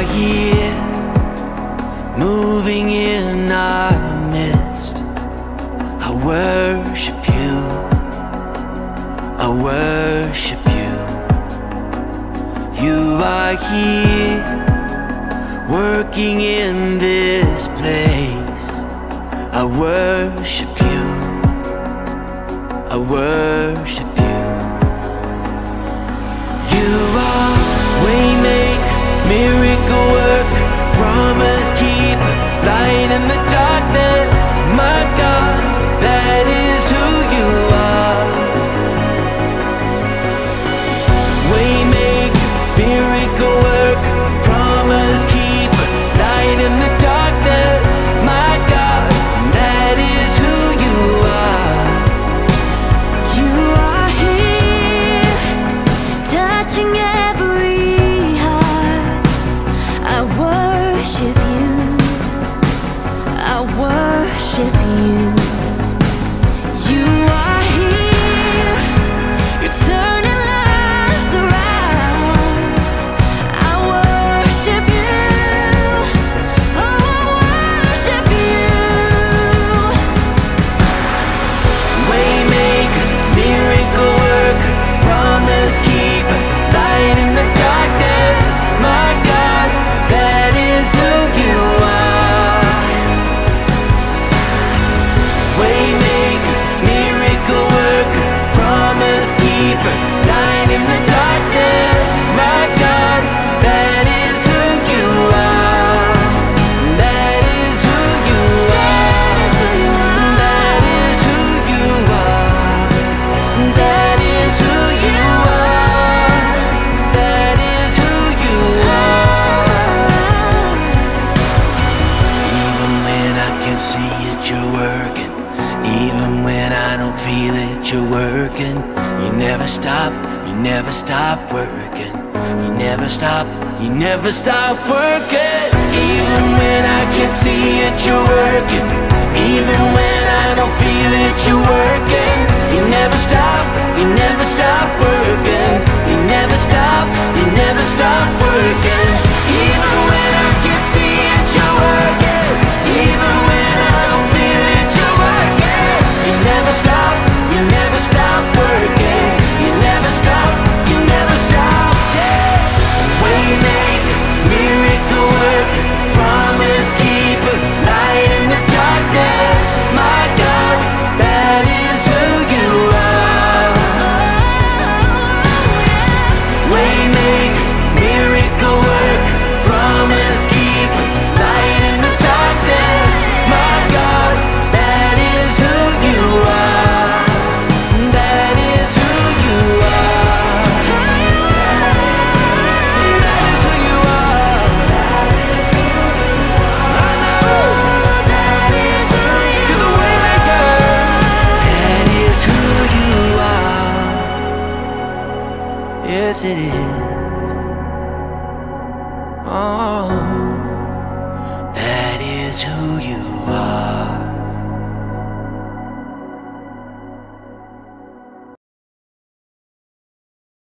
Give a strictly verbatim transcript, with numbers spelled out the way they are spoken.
are here, moving in our midst. I worship you, I worship you. You are here, working in this place. I worship you, I worship you. You are waymaker, miracle work, promise keeper, light in the darkness. My God, that is who you are. Waymaker, miracle work, promise keeper, light in the darkness. My God, that is who you are. You are here, touching every heart. I worship you, I worship you. You are here, you're turning lives around. I worship you, oh I worship you. Waymaker, miracle worker, promise keeper, light in the darkness. My God, that is who you are. Waymaker, miracle worker, promise keeper, light in the darkness. My God, that is who you are. That is who you are. That is who you are. That is who you are. That is who you are. Even when I can't see it, you're working. Even when I don't feel it, you're working. You never stop, you never stop working. You never stop, you never stop working. Even when I can't see it, you're working. Even when I don't feel it, you're working. You never stop, you never stop working. You never stop, you never stop working. Even when I can't see it, you're working. Even when I don't feel it, you're working. You never stop, you never stop working. You never stop, you never stop. Yeah. Waymaker, miracle worker, promise keeper, light in the darkness. My God, that is who you are. Waymaker, miracle worker, promise keeper, light in the darkness. My God, that is who you are. That is who you are. That is who you are. I know that is who you are. You're the waymaker. That is who you are. Yes, it is. Oh, that is who you are.